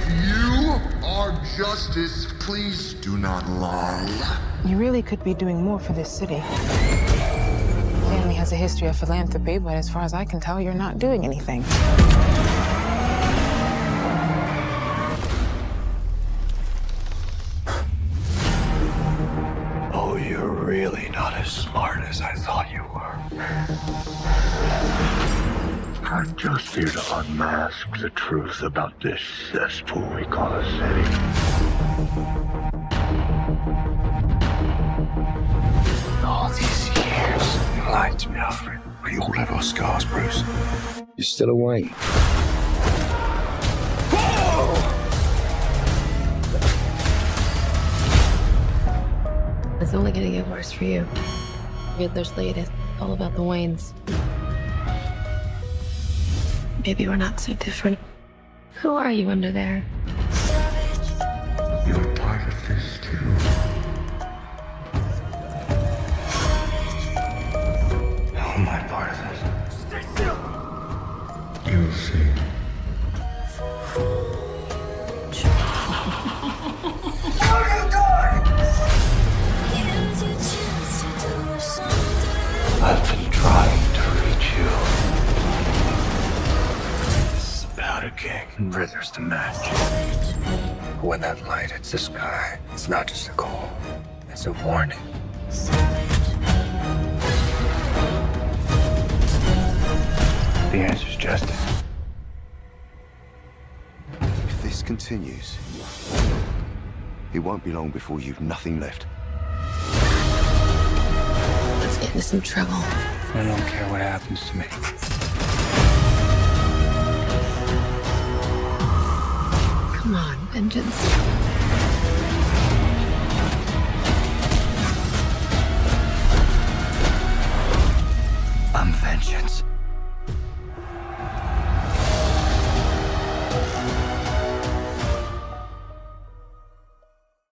If you are justice, please do not lie. You really could be doing more for this city. The family has a history of philanthropy, but as far as I can tell, you're not doing anything. Oh, you're really not as smart as I thought you were. I'm just here to unmask the truth about this cesspool we call a city. You lied to me, Alfred. We all have our scars, Bruce. You're still a Wayne. It's only gonna get worse for you. Riddler's latest, all about the Waynes. Maybe we're not so different. Who are you under there? You're part of this too. You'll see. Where are you going? I've been trying to reach you. This is about a gang, and Riddler's the match. When that light hits the sky, it's not just a call, it's a warning. The answer's justice. If this continues, it won't be long before you've nothing left. Let's get into some trouble. I don't care what happens to me. Come on, Vengeance. I'm Vengeance.